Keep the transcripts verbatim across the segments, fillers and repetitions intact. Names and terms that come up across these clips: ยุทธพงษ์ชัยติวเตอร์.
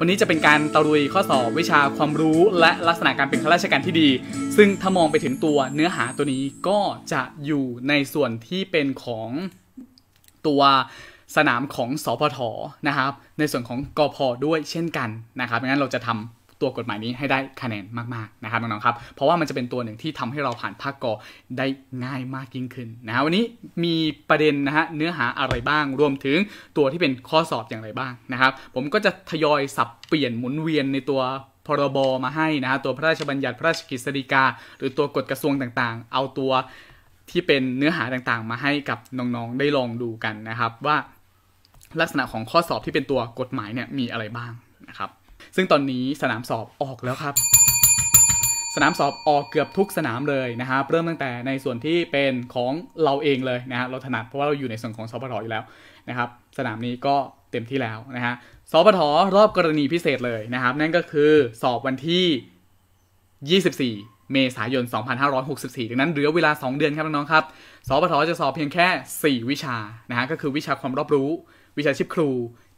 วันนี้จะเป็นการตะลุยข้อสอบวิชาความรู้และลักษณะการเป็นข้าราชการที่ดีซึ่งถ้ามองไปถึงตัวเนื้อหาตัวนี้ก็จะอยู่ในส่วนที่เป็นของตัวสนามของสพท.นะครับในส่วนของกพ.ด้วยเช่นกันนะครับงั้นเราจะทำตัวกฎหมายนี้ให้ได้คะแนนมากๆนะครับน้องๆครับเพราะว่ามันจะเป็นตัวหนึ่งที่ทำให้เราผ่านภาคกได้ง่ายมากยิ่งขึ้นนะวันนี้มีประเด็นนะฮะเนื้อหาอะไรบ้างรวมถึงตัวที่เป็นข้อสอบอย่างไรบ้างนะครับผมก็จะทยอยสับเปลี่ยนหมุนเวียนในตัวพรบมาให้นะฮะตัวพระราชบัญญัติพระราชกฤษฎีกาหรือตัวกฎกระทรวงต่างๆเอาตัวที่เป็นเนื้อหาต่างๆมาให้กับน้องๆได้ลองดูกันนะครับว่าลักษณะของข้อสอบที่เป็นตัวกฎหมายเนี่ยมีอะไรบ้างนะครับซึ่งตอนนี้สนามสอบออกแล้วครับสนามสอบออกเกือบทุกสนามเลยนะครับเริ่มตั้งแต่ในส่วนที่เป็นของเราเองเลยนะฮะเราถนัดเพราะว่าเราอยู่ในส่วนของสพท.อยู่แล้วนะครับสนามนี้ก็เต็มที่แล้วนะฮะสพท.รอบกรณีพิเศษเลยนะครับนั่นก็คือสอบวันที่ยี่สิบสี่เมษายนสองพันห้าร้อยหกสิบสี่ดังนั้นเหลือเวลาสองเดือนครับน้องๆครับสพท.จะสอบเพียงแค่สี่วิชานะฮะก็คือวิชาความรอบรู้วิชาชีพครู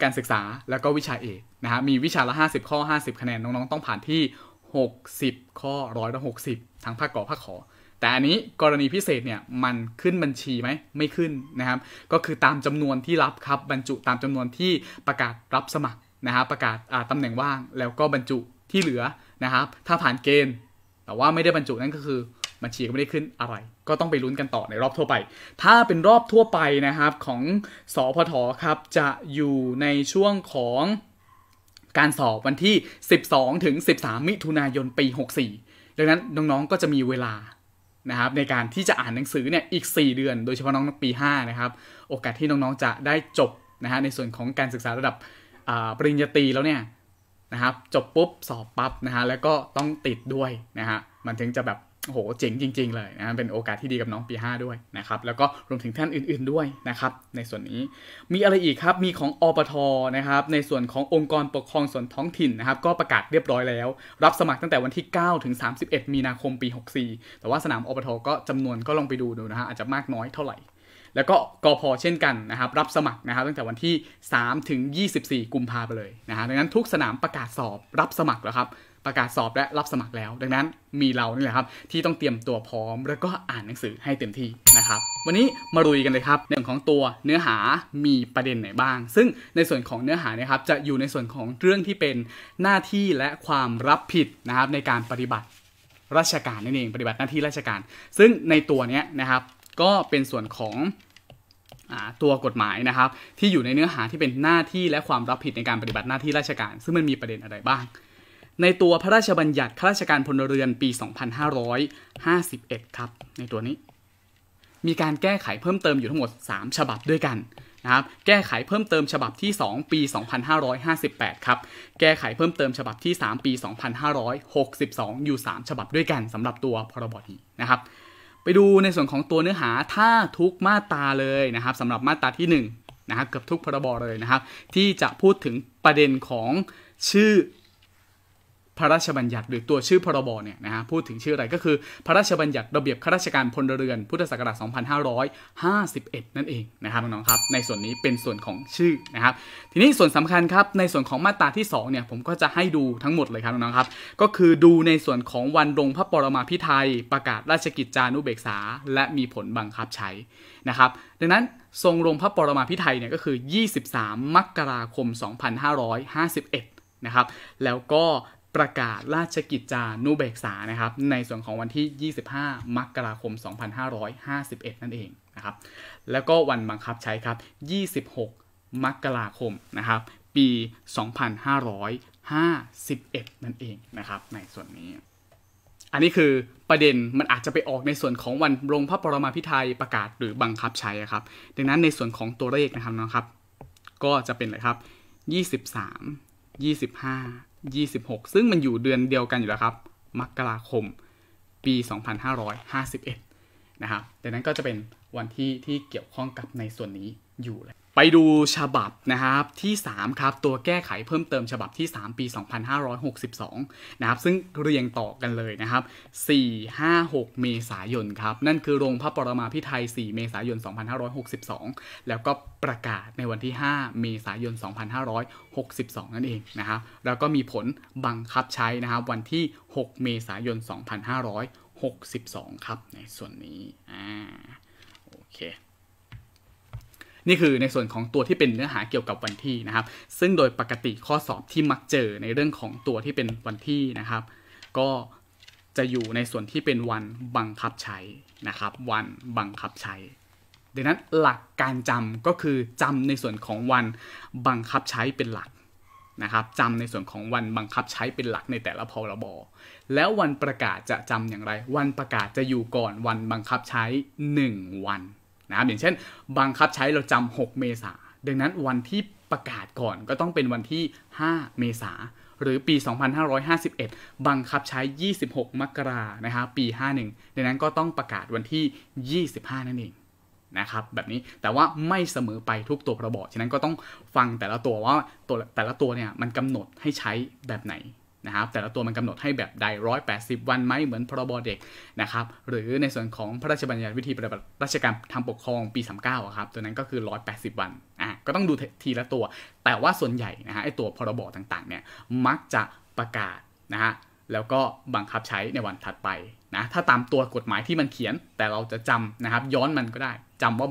การศึกษาแล้วก็วิชาเอกนะฮะมีวิชาละห้าสิบข้อห้าสิบคะแนนน้องๆต้องผ่านที่หกสิบข้อหนึ่งร้อยหกสิบทั้งภาคกภาคขอแต่อันนี้กรณีพิเศษเนี่ยมันขึ้นบัญชีไหมไม่ขึ้นนะครับก็คือตามจำนวนที่รับครับบรรจุตามจำนวนที่ประกาศรับสมัครนะฮะประกาศตำแหน่งว่างแล้วก็บรรจุที่เหลือนะครับถ้าผ่านเกณฑ์แต่ว่าไม่ได้บรรจุนั่นก็คือบัญชีก็ไม่ได้ขึ้นอะไรก็ต้องไปลุ้นกันต่อในรอบทั่วไปถ้าเป็นรอบทั่วไปนะครับของสพท.ครับจะอยู่ในช่วงของการสอบวันที่สิบสองถึงสิบสามมิถุนายนปีหกสี่ดังนั้นน้องๆก็จะมีเวลานะครับในการที่จะอ่านหนังสือเนี่ยอีกสี่เดือนโดยเฉพาะน้องๆปีห้านะครับโอกาสที่น้องๆจะได้จบนะฮะในส่วนของการศึกษาระดับปริญญาตรีแล้วเนี่ยนะครับจบปุ๊บสอบปั๊บนะฮะแล้วก็ต้องติดด้วยนะฮะมันถึงจะแบบโอ้โหเจ๋งจริงๆเลยนะเป็นโอกาสที่ดีกับน้องปีห้าด้วยนะครับแล้วก็รวมถึงท่านอื่นๆด้วยนะครับในส่วนนี้มีอะไรอีกครับมีของอปท.นะครับในส่วนขององค์กรปกครองส่วนท้องถิ่นนะครับก็ประกาศเรียบร้อยแล้วรับสมัครตั้งแต่วันที่เก้าถึงสามสิบเอ็ดมีนาคมปีหกสี่แต่ว่าสนามอปท.ก็จำนวนก็ลองไปดูดูนะฮะอาจจะมากน้อยเท่าไหร่แล้วก็กพ.เช่นกันนะครับรับสมัครนะครับตั้งแต่วันที่สามถึงยี่สิบสี่กุมภาพันธ์ไปเลยนะฮะดังนั้นทุกสนามประกาศสอบรับสมัครแล้วครับประกาศสอบและรับสมัครแล้วดังนั้นมีเรานี่แหละครับที่ต้องเตรียมตัวพร้อมแล้วก็อ่านหนังสือให้เต็มที่นะครับวันนี้มาลุยกันเลยครับเรื่องของตัวเนื้อหามีประเด็นไหนบ้างซึ่งในส่วนของเนื้อหานะครับจะอยู่ในส่วนของเรื่องที่เป็นหน้าที่และความรับผิดนะครับในการปฏิบัติราชการนั่นเองปฏิบัติหน้าที่ราชการซึ่งในตัวเนี้ยนะครับก็เป็นส่วนของตัวกฎหมายนะครับที่อยู่ในเนื้อหาที่เป็นหน้าที่และความรับผิดในการปฏิบัติหน้าที่ราชการซึ่งมันมีประเด็นอะไรบ้างในตัวพระราชบัญญัติข้าราชการพลเรือนปีสองพันห้าร้อยห้าสิบเอ็ดครับในตัวนี้มีการแก้ไขเพิ่มเติมอยู่ทั้งหมดสามฉบับด้วยกันนะครับแก้ไขเพิ่มเติมฉบับที่สองปีสองพันห้าร้อยห้าสิบแปดครับแก้ไขเพิ่มเติมฉบับที่สามปีสองพันห้าร้อยหกสิบสองอยู่สามฉบับด้วยกันสำหรับตัวพรบนี้นะครับไปดูในส่วนของตัวเนื้อหาถ้าทุกมาตราเลยนะครับสำหรับมาตราที่หนึ่งนะครับเกือบทุกพรบเลยนะครับที่จะพูดถึงประเด็นของชื่อพระราชบัญญัติหรือตัวชื่อพรบเนี่ยนะฮะพูดถึงชื่ออะไรก็คือพระราชบัญญัติระเบียบข้าราชการพลเรือนพุทธศักราชสองพันห้าร้อยห้าสิบเอ็ดนั่นเองนะครับน้องๆครับในส่วนนี้เป็นส่วนของชื่อนะครับทีนี้ส่วนสำคัญครับในส่วนของมาตราที่สองเนี่ยผมก็จะให้ดูทั้งหมดเลยครับน้องๆครับก็คือดูในส่วนของวันลงพระปรมาภิไธยประกาศราชกิจจานุเบกษาและมีผลบังคับใช้นะครับดังนั้นทรงลงพระปรมาภิไธยเนี่ยก็คือยี่สิบสามมกราคมสองพันห้าร้อยห้าสิบเอ็ดนะครับแล้วก็ประกาศราชกิจจานุเบกษานะครับในส่วนของวันที่ยี่สิบห้ามกราคมสองพันห้าร้อยห้าสิบเอ็ดนั่นเองนะครับแล้วก็วันบังคับใช้ครับยี่สิบหกมกราคมนะครับปีสองพันห้าร้อยห้าสิบเอ็ดนั่นเองนะครับในส่วนนี้อันนี้คือประเด็นมันอาจจะไปออกในส่วนของวันลงพระปรมาภิไธยประกาศหรือบังคับใช้ครับดังนั้นในส่วนของตัวเลขนะครับนะครับก็จะเป็นอะไรครับยี่สิบสาม ยี่สิบห้า ยี่สิบหกซึ่งมันอยู่เดือนเดียวกันอยู่แล้วครับมกราคมปีสองพันห้าร้อยห้าสิบเอ็ดนะครับดังนั้นก็จะเป็นวันที่ที่เกี่ยวข้องกับในส่วนนี้อยู่เลยไป ไปดูฉบับนะครับที่สามครับตัวแก้ไขเพิ่มเติมฉบับที่สามปีสองพันห้าร้อยหกสิบสองนะครับซึ่งเรียงต่อกันเลยนะครับสี่ ห้า หกเมษายนครับนั่นคือลงพระปรมาภิไธยสี่เมษายนสองพันห้าร้อยหกสิบสองแล้วก็ประกาศในวันที่ห้าเมษายนสองพันห้าร้อยหกสิบสองนั่นเองนะครับแล้วก็มีผลบังคับใช้นะครับวันที่หกเมษายนสองพันห้าร้อยหกสิบสองครับในส่วนนี้อ่าโอเคนี่คือในส่วนของตัวที่เป็นเนื้อหาเกี่ยวกับวันที่นะครับซึ่งโดยปกติข้อสอบที่มักเจอในเรื่องของตัวที่เป็นวันที่นะครับก็จะอยู่ในส่วนที่เป็นวันบังคับใช้นะครับวันบังคับใช้ดังนั้นหลักการจำก็คือจำในส่วนของวันบังคับใช้เป็นหลักนะครับจำในส่วนของวันบังคับใช้เป็นหลักในแต่ละพรบแล้ววันประกาศจะจำอย่างไรวันประกาศจะอยู่ก่อนวันบังคับใช้หนึ่งวันนะอย่างเช่นบังคับใช้เราจำหกเมษาดังนั้นวันที่ประกาศก่อนก็ต้องเป็นวันที่ห้าเมษาหรือปีสองพันห้าร้อยห้าสิบเอ็ดบังคับใช้ยี่สิบหกมกรานะครับปีห้าสิบเอ็ดดังนั้นก็ต้องประกาศวันที่ยี่สิบห้านั่นเองนะครับแบบนี้แต่ว่าไม่เสมอไปทุกตัวพรบฉะนั้นก็ต้องฟังแต่ละตัวว่าตัวแต่ละตัวเนี่ยมันกำหนดให้ใช้แบบไหนนะครับแต่ละตัวมันกำหนดให้แบบใดหนึ่งร้อยแปดสิบวันไหมเหมือนพรบเด็กนะครับหรือในส่วนของพระราชบัญญัติวิธีปฏิบัติราชการทางปกครองปีสามสิบเก้าครับตัวนั้นก็คือหนึ่งร้อยแปดสิบวันอ่ะก็ต้องดูทีละตัวแต่ว่าส่วนใหญ่นะฮะไอตัวพรบต่างๆเนี่ยมักจะประกาศนะฮะแล้วก็บังคับใช้ในวันถัดไปนะถ้าตามตัวกฎหมายที่มันเขียนแต่เราจะจำนะครับย้อนมันก็ได้จำว่า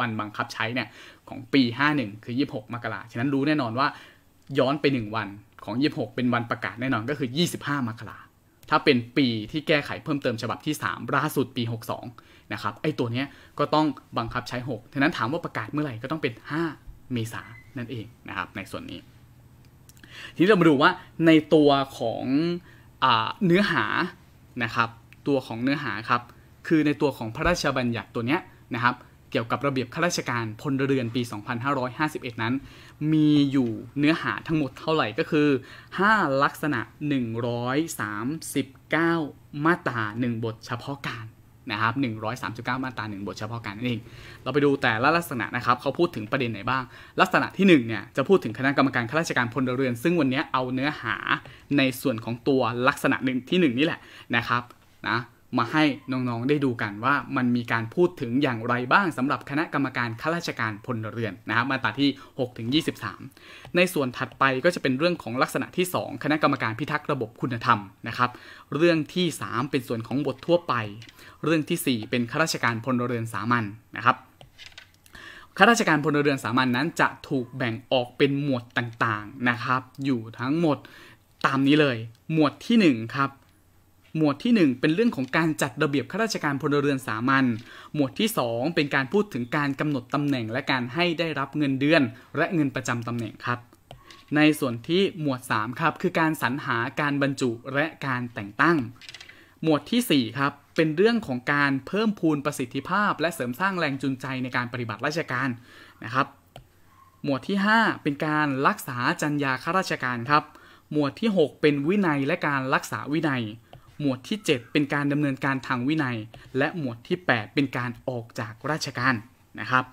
วันบังคับใช้เนี่ยของปีห้าสิบเอ็ดคือยี่สิบหกมกราฉะนั้นรู้แน่นอนว่าย้อนไปหนึ่งวันของยี่สิบหกเป็นวันประกาศแน่นอนก็คือยี่สิบห้ามกราถ้าเป็นปีที่แก้ไขเพิ่มเติมฉบับที่สามล่าสุดปีหกสิบสองนะครับไอ้ตัวเนี้ยก็ต้องบังคับใช้หกฉะนั้นถามว่าประกาศเมื่อไหร่ก็ต้องเป็นห้าเมษายนนั่นเองนะครับในส่วนนี้ทีนี้เรามาดูว่าในตัวของเนื้อหานะครับตัวของเนื้อหาครับคือในตัวของพระราชบัญญัติตัวเนี้ยนะครับเกี่ยวกับระเบียบข้าราชการพลเรือนปีสองพันห้าร้อยห้าสิบเอ็ดนั้นมีอยู่เนื้อหาทั้งหมดเท่าไหร่ก็คือห้าลักษณะหนึ่งร้อยสามสิบเก้ามาตราหนึ่งบทเฉพาะการนะครับหนึ่งร้อยสามสิบเก้ามาตราหนึ่งบทเฉพาะการนั่นเองเราไปดูแต่ละลักษณะนะครับเขาพูดถึงประเด็นไหนบ้างลักษณะที่หนึ่งเนี่ยจะพูดถึงคณะกรรมการข้าราชการพลเรือนซึ่งวันนี้เอาเนื้อหาในส่วนของตัวลักษณะที่หนึ่งนี่แหละนะครับนะมาให้น้องๆได้ดูกันว่ามันมีการพูดถึงอย่างไรบ้างสำหรับคณะกรรมการข้าราชการพลเรือนนะครับมาตราที่หกถึงยี่สิบสามในส่วนถัดไปก็จะเป็นเรื่องของลักษณะที่สองคณะกรรมการพิทักษ์ระบบคุณธรรมนะครับเรื่องที่สามเป็นส่วนของบททั่วไปเรื่องที่สี่เป็นข้าราชการพลเรือนสามัญ น, นะครับข้าราชการพลเรือนสามัญ น, นั้นจะถูกแบ่งออกเป็นหมวดต่างๆนะครับอยู่ทั้งหมดตามนี้เลยหมวดที่หนึ่งครับหมวดที่หนึ่งเป็นเรื่องของการจัดระเบียบข้าราชการพลเรือนสามัญหมวดที่สองเป็นการพูดถึงการกำหนดตำแหน่งและการให้ได้รับเงินเดือนและเงินประจำตำแหน่งครับในส่วนที่หมวดสามครับคือการสรรหาการบรรจุและการแต่งตั้งหมวดที่สี่ครับเป็นเรื่องของการเพิ่มพูนประสิทธิภาพและเสริมสร้างแรงจูงใจในการปฏิบัติราชการนะครับหมวดที่ห้าเป็นการรักษาจรรยาข้าราชการครับหมวดที่หกเป็นวินัยและการรักษาวินัยหมวดที่เจ็ดเป็นการดำเนินการทางวินัยและหมวดที่แปดเป็นการออกจากราชการนะครับ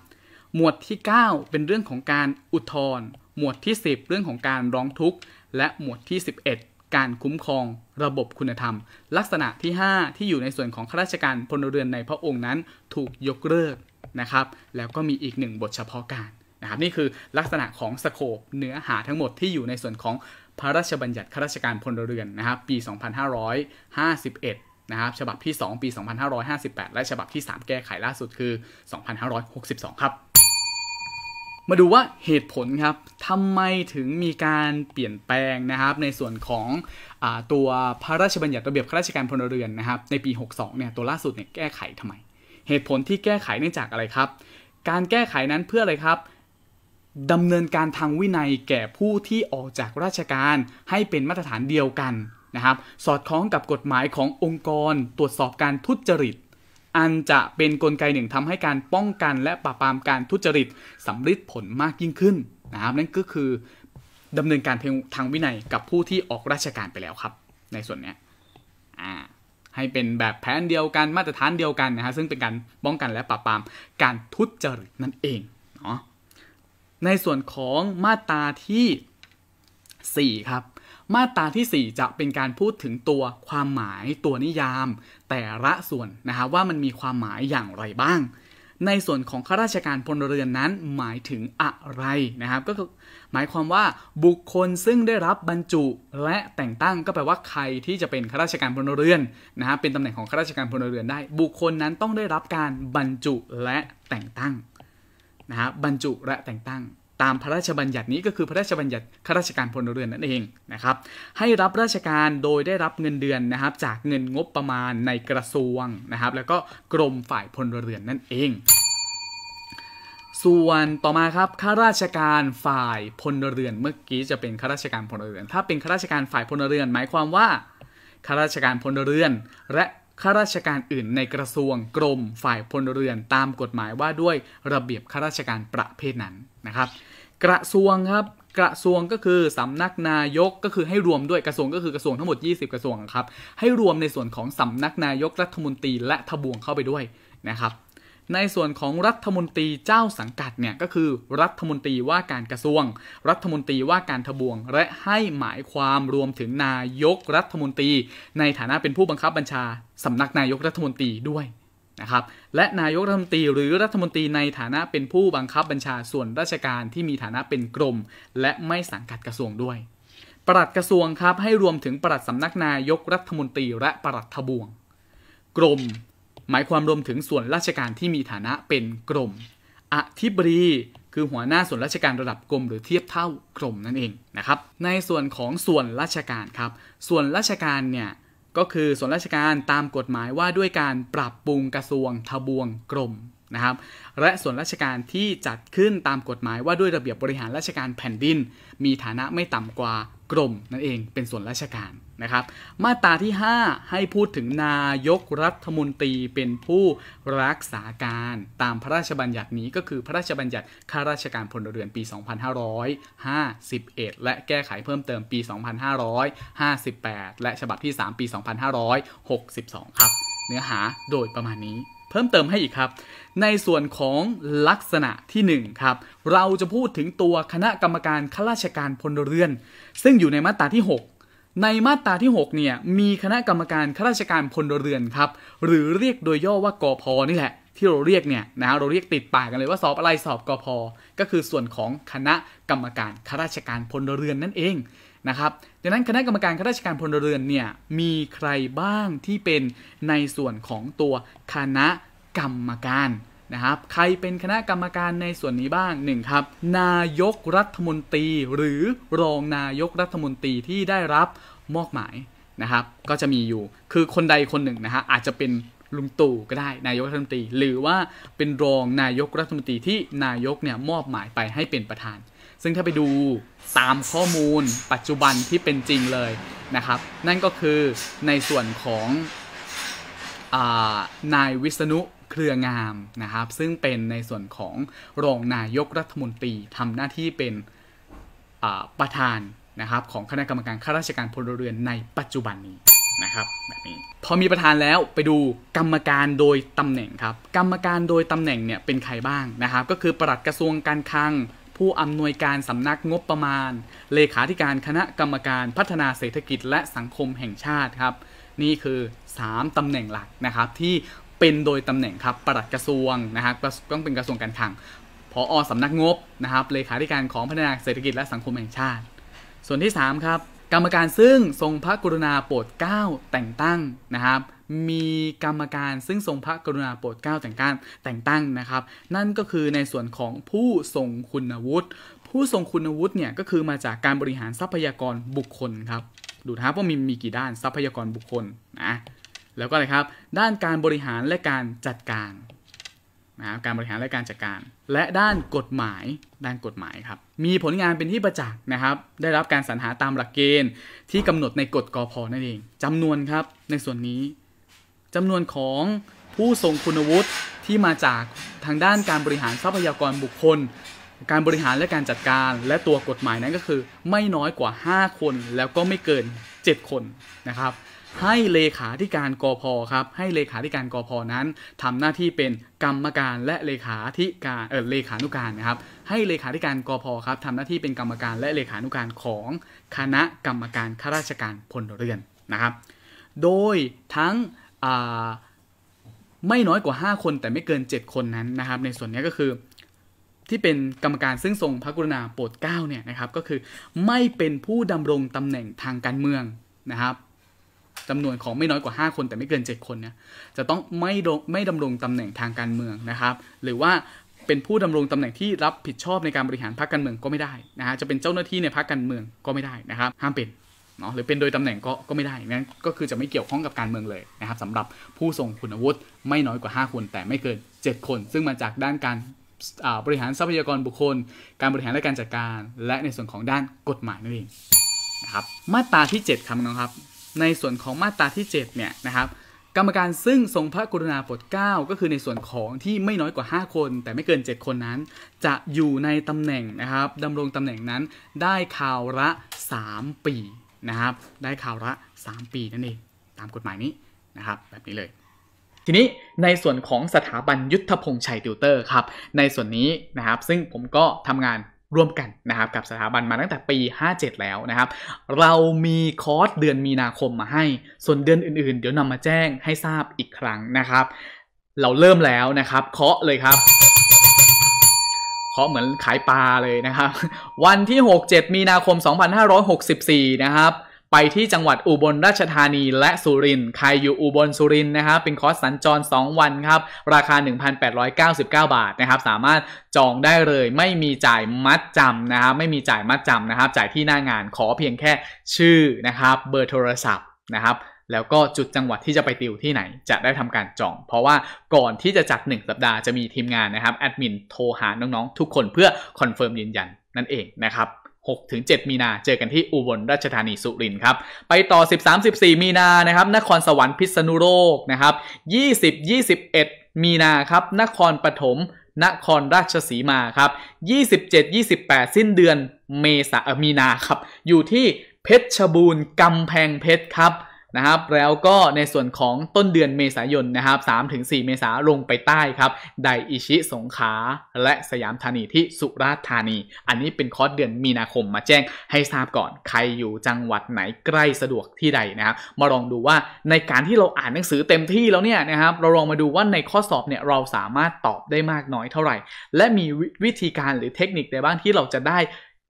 หมวดที่เก้าเป็นเรื่องของการอุทธรณ์หมวดที่สิบเรื่องของการร้องทุกข์และหมวดที่สิบเอ็ดการคุ้มครองระบบคุณธรรมลักษณะที่ห้าที่อยู่ในส่วนของข้าราชการพลเรือนในพระองค์นั้นถูกยกเลิกนะครับแล้วก็มีอีกหนึ่งบทเฉพาะการนะครับนี่คือลักษณะของสโคปเนื้อหาทั้งหมดที่อยู่ในส่วนของพระราชบัญญัติข้าราชการพลเรือนนะครับปีสองพันห้าร้อยห้าสิบเอ็ดนะครับฉบับที่สองปีสองพันห้าร้อยห้าสิบแปดและฉบับที่สามแก้ไขล่าสุดคือสองพันห้าร้อยหกสิบสองครับมาดูว่าเหตุผลครับทำไมถึงมีการเปลี่ยนแปลงนะครับในส่วนของอตัวพระราชบัญญัติระเบียบข้าราชการพลเรือนนะครับในปีหกสิบสองเนี่ยตัวล่าสุดเนี่ยแก้ไขทำไมเหตุผลที่แก้ไขเนื่องจากอะไรครับการแก้ไขนั้นเพื่ออะไรครับดำเนินการทางวินัยแก่ผู้ที่ออกจากราชการให้เป็นมาตรฐานเดียวกันนะครับสอดคล้องกับกฎหมายขององค์กรตรวจสอบการทุจริตอันจะเป็นกลไกหนึ่งทำให้การป้องกันและปราบปรามการทุจริตสำลิดผลมากยิ่งขึ้นนะครับนั่นก็คือดำเนินการทางวินัยกับผู้ที่ออกราชการไปแล้วครับในส่วนนี้ให้เป็นแบบแผนเดียวกันมาตรฐานเดียวกันนะฮะซึ่งเป็นการป้องกันและปราบปรามการทุจริตนั่นเองเนาะ ในส่วนของมาตราที่สี่ครับมาตราที่สี่จะเป็นการพูดถึงตัวความหมายตัวนิยามแต่ละส่วนนะครับว่ามันมีความหมายอย่างไรบ้างในส่วนของข้าราชการพลเรือนนั้นหมายถึงอะไรนะครับก็คือหมายความว่าบุคคลซึ่งได้รับบรรจุและแต่งตั้งก็แปลว่าใครที่จะเป็นข้าราชการพลเรือนนะฮะเป็นตำแหน่งของข้าราชการพลเรือนได้บุคคลนั้นต้องได้รับการบรรจุและแต่งตั้งนะฮะบรรจุและแต่งตั้งตามพระราชบัญญัตินี้ก็คือพระราชบัญญัติข้าราชการพลเรือนนั่นเองนะครับให้รับราชการโดยได้รับเงินเดือนนะครับจากเงินงบประมาณในกระทรวงนะครับแล้วก็กรมฝ่ายพลเรือนนั่นเองส่วนต่อมาครับข้าราชการฝ่ายพลเรือนเมื่อกี้จะเป็นข้าราชการพลเรือนถ้าเป็นข้าราชการฝ่ายพลเรือนหมายความว่าข้าราชการพลเรือนและข้าราชการอื่นในกระทรวงกรมฝ่ายพลเรือนตามกฎหมายว่าด้วยระเบียบข้าราชการประเภทนั้นนะครับกระทรวงครับกระทรวงก็คือสำนักนายกก็คือให้รวมด้วยกระทรวงก็คือกระทรวงทั้งหมดยี่สิบกระทรวงครับให้รวมในส่วนของสำนักนายกรัฐมนตรีและทบวงเข้าไปด้วยนะครับในส่วนของรัฐมนตรีเจ้าสังกัดเนี่ยก็คือรัฐมนตรีว่าการกระทรวงรัฐมนตรีว่าการทบวงและให้หมายความรวมถึงนายกรัฐมนตรีในฐานะเป็นผู้บังคับบัญชาสำนักนายกรัฐมนตรีด้วยนะครับและนายกรัฐมนตรีหรือรัฐมนตรีในฐานะเป็นผู้บังคับบัญชาส่วนราชการที่มีฐานะเป็นกรมและไม่สังกัดกระทรวงด้วยปลัดกระทรวงครับให้รวมถึงปลัดสำนักนายกรัฐมนตรีและปลัดทบวงกรมหมายความรวมถึงส่วนราชการที่มีฐานะเป็นกรมอธิบดีคือหัวหน้าส่วนราชการระดับกรมหรือเทียบเท่ากรมนั่นเองนะครับในส่วนของส่วนราชการครับส่วนราชการเนี่ยก็คือส่วนราชการตามกฎหมายว่าด้วยการปรับปรุงกระทรวงทบวงกรมนะครับและส่วนราชการที่จัดขึ้นตามกฎหมายว่าด้วยระเบียบบริหารราชการแผ่นดินมีฐานะไม่ต่ำกว่ากรมนั่นเองเป็นส่วนราชการนะครับมาตราที่ห้าให้พูดถึงนายกรัฐมนตรีเป็นผู้รักษาการตามพระราชบัญญัตินี้ก็คือพระราชบัญญัติข้าราชการพลเรือนปีสองพันห้าร้อยห้าสิบเอ็ดและแก้ไขเพิ่มเติมปีสองพันห้าร้อยห้าสิบแปดและฉบับที่สามปีสองพันห้าร้อยหกสิบสองครับเนื้อหาโดยประมาณนี้เพิ่มเติมให้อีกครับในส่วนของลักษณะที่หนึ่งครับเราจะพูดถึงตัวคณะกรรมการข้าราชการพลเรือนซึ่งอยู่ในมาตราที่หกในมาตราที่หกเนี่ยมีคณะกรรมการข้าราชการพลเรือนครับหรือเรียกโดยย่อว่ากพ.นี่แหละที่เราเรียกเนี่ยนะเราเรียกติดปากกันเลยว่าสอบอะไรสอบกพ.ก็คือส่วนของคณะกรรมการข้าราชการพลเรือนนั่นเองนะครับดังนั้นคณะกรรมการข้าราชการพลเรือนเนี่ยมีใครบ้างที่เป็นในส่วนของตัวคณะกรรมการนะครับใครเป็นคณะกรรมการในส่วนนี้บ้างหนึ่งครับนายกรัฐมนตรีหรือรองนายกรัฐมนตรีที่ได้รับมอบหมายนะครับก็จะมีอยู่คือคนใดคนหนึ่งนะฮะอาจจะเป็นลุงตู่ก็ได้นายกรัฐมนตรีหรือว่าเป็นรองนายกรัฐมนตรีที่นายกเนี่ยมอบหมายไปให้เป็นประธานซึ่งถ้าไปดูตามข้อมูลปัจจุบันที่เป็นจริงเลยนะครับนั่นก็คือในส่วนของนายวิษณุเครืองามนะครับซึ่งเป็นในส่วนของรองนายกรัฐมนตรีทำหน้าที่เป็นประธานนะครับของคณะกรรมการข้าราชการพลเรือนในปัจจุบันนี้นะครับแบบนี้พอมีประธานแล้วไปดูกรรมการโดยตำแหน่งครับกรรมการโดยตำแหน่งเนี่ยเป็นใครบ้างนะครับก็คือปลัดกระทรวงการคลังผู้อำนวยการสำนักงบประมาณเลขาธิการคณะกรรมการพัฒนาเศรษฐกิจและสังคมแห่งชาติครับนี่คือสามตำแหน่งหลักนะครับที่เป็นโดยตำแหน่งครับปลัดกระทรวงนะครับต้องเป็นกระทรวงการคลังผอ.สำนักงบนะครับเลขาธิการของพัฒนาเศรษฐกิจและสังคมแห่งชาติส่วนที่สามครับกรรมการซึ่งทรงพระกรุณาโปรดเกล้าแต่งตั้งนะครับมีกรรมการซึ่งทรงพระกรุณาโปรดเกล้าแต่งตั้งแต่งตั้งนะครับนั่นก็คือในส่วนของผู้ทรงคุณวุฒิผู้ทรงคุณวุฒิเนี่ยก็คือมาจากการบริหารทรัพยากรบุคคลครับดูนะครับว่ามีมีกี่ด้านทรัพยากรบุคคลนะแล้วก็อะไรครับด้านการบริหารและการจัดการนะครับการบริหารและการจัดการและด้านกฎหมายด้านกฎหมายครับมีผลงานเป็นที่ประจักษ์นะครับได้รับการสรรหาตามหลักเกณฑ์ที่กำหนดในกฎกพ.นั่นเองจำนวนครับในส่วนนี้จำนวนของผู้ทรงคุณวุฒิที่มาจากทางด้านการบริหารทรัพยากรบุคคลการบริหารและการจัดการและตัวกฎหมายนั้นก็คือไม่น้อยกว่าห้าคนแล้วก็ไม่เกิน เจ็ดคนนะครับให้เลขาธิการกพ.ครับให้เลขาธิการกพ.นั้นทำหน้าที่เป็นกรรมการและเลขาธิการเออเลขานุการนะครับให้เลขาธิการกพ.ครับทำหน้าที่เป็นกรรมการและเลขานุการของคณะกรรมการข้าราชการพลเรือนนะครับโดยทั้งไม่น้อยกว่าห้าคนแต่ไม่เกินเจ็ดคนนั้นนะครับในส่วนนี้ก็คือที่เป็นกรรมการซึ่งทรงพระกรุณาโปรดเกล้าเนี่ยนะครับก็คือไม่เป็นผู้ดำรงตำแหน่งทางการเมืองนะครับจำนวนของไม่น้อยกว่าห้าคนแต่ไม่เกินเจ็ดคนเนี่ยจะต้องไม่ไม่ดำรงตำแหน่งทางการเมืองนะครับหรือว่าเป็นผู้ดำรงตำแหน่งที่รับผิดชอบในการบริหารพรรคการเมืองก็ไม่ได้นะฮะจะเป็นเจ้าหน้าที่ในพรรคการเมืองก็ไม่ได้นะครับห้ามเป็นเนาะหรือเป็นโดยตำแหน่งก็ก็ไม่ได้งั้นก็คือจะไม่เกี่ยวข้องกับการเมืองเลยนะครับสำหรับผู้ทรงคุณวุฒิไม่น้อยกว่าห้าคนแต่ไม่เกินเจ็ดคนซึ่งมาจากด้านการบริหารทรัพยากรบุคคลการบริหารและการจัดการและในส่วนของด้านกฎหมายนั่นเองนะครับมาตราที่เจ็ดครับน้องครับในส่วนของมาตราที่เจ็ดเนี่ยนะครับกรรมการซึ่งทรงพระกรุณาโปรดเกล้าก็คือในส่วนของที่ไม่น้อยกว่าห้าคนแต่ไม่เกินเจ็ดคนนั้นจะอยู่ในตำแหน่งนะครับดำรงตำแหน่งนั้นได้คราวละสามปีนะครับได้คราวละสามปีนั่นเองตามกฎหมายนี้นะครับแบบนี้เลยทีนี้ในส่วนของสถาบันยุทธพงษ์ชัยติวเตอร์ครับในส่วนนี้นะครับซึ่งผมก็ทำงานร่วมกันนะครับกับสถาบันมาตั้งแต่ปีห้าเจ็ดแล้วนะครับเรามีคอร์สเดือนมีนาคมมาให้ส่วนเดือนอื่นๆเดี๋ยวนำมาแจ้งให้ทราบอีกครั้งนะครับเราเริ่มแล้วนะครับเคาะเลยครับเคาะเหมือนขายปลาเลยนะครับวันที่หกเจ็ดมีนาคมสองพันห้าร้อยหกสิบสี่นะครับไปที่จังหวัดอุบลราชธานีและสุรินทร์ใครอยู่อุบลสุรินทร์นะครับเป็นคอร์สสัญจรสองวันครับราคา หนึ่งพันแปดร้อยเก้าสิบเก้า บาทนะครับสามารถจองได้เลยไม่มีจ่ายมัดจำนะครับไม่มีจ่ายมัดจำนะครับจ่ายที่หน้างานขอเพียงแค่ชื่อนะครับเบอร์โทรศัพท์นะครับแล้วก็จุดจังหวัดที่จะไปติวที่ไหนจะได้ทำการจองเพราะว่าก่อนที่จะจัดหนึ่งสัปดาห์จะมีทีมงานนะครับแอดมินโทรหาน้องๆทุกคนเพื่อคอนเฟิร์มยืนยันนั่นเองนะครับหกถึงเจ็ด มีนาเจอกันที่อุบลราชธานีสุรินทร์ครับไปต่อ สิบสามถึงสิบสี่ มีนานะครับนครสวรรค์พิษณุโลกนะครับยี่สิบถึงยี่สิบเอ็ด มีนาครับนครปฐมนครราชสีมาครับยี่สิบเจ็ดถึงยี่สิบแปด สิ้นเดือนเมษามีนาครับอยู่ที่เพชรบูรณ์กำแพงเพชรครับนะครับแล้วก็ในส่วนของต้นเดือนเมษายนนะครับ สามถึงสี่ เมษายนลงไปใต้ครับไดอิชิสงขลาและสยามธานีที่สุราษฎร์ธานีอันนี้เป็นคอร์สเดือนมีนาคมมาแจ้งให้ทราบก่อนใครอยู่จังหวัดไหนใกล้สะดวกที่ใดนะครับมาลองดูว่าในการที่เราอ่านหนังสือเต็มที่แล้วเนี่ยนะครับเราลองมาดูว่าในข้อสอบเนี่ยเราสามารถตอบได้มากน้อยเท่าไหร่และมีวิธีการหรือเทคนิคใดบ้างที่เราจะได้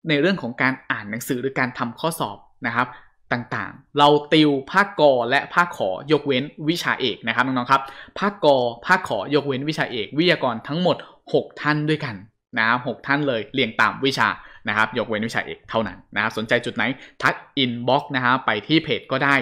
ในเรื่องของการอ่านหนังสือหรือการทำข้อสอบนะครับต่างๆเราติวภาคกอและภาคขอยกเว้นวิชาเอกนะครับน้องๆครับภาคกอภาคขอยกเว้นวิชาเอกวิทยากรทั้งหมดหกท่านด้วยกันนะครับหกท่านเลยเรียงตามวิชานะครับยกเว้นวิชาเอกเท่านั้นนะครับสนใจจุดไหนทักอินบ็อกซ์นะฮะไปที่เพจก็ได้